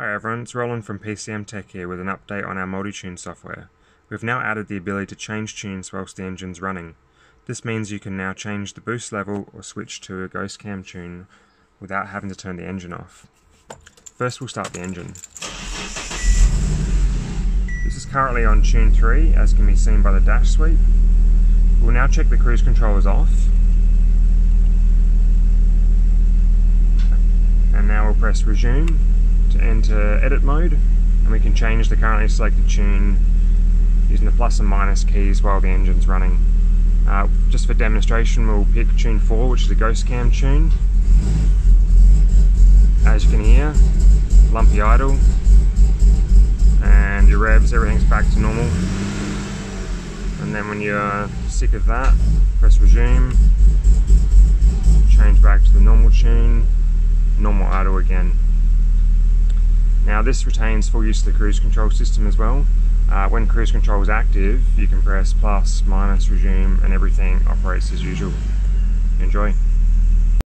Hi everyone, it's Roland from PCM Tech here with an update on our multi-tune software. We've now added the ability to change tunes whilst the engine's running. This means you can now change the boost level or switch to a ghost cam tune without having to turn the engine off. First we'll start the engine. This is currently on tune 3 as can be seen by the dash sweep. We'll now check the cruise control is off. And now we'll press resume to enter edit mode, and we can change the currently selected tune using the plus and minus keys while the engine's running. Just for demonstration, we'll pick tune 4, which is a ghost cam tune. As you can hear, lumpy idle, and your revs, everything's back to normal. And then when you're sick of that, press resume, change back to the normal tune, normal idle again. Now this retains full use of the cruise control system as well. When cruise control is active, you can press plus, minus, resume, and everything operates as usual. Enjoy.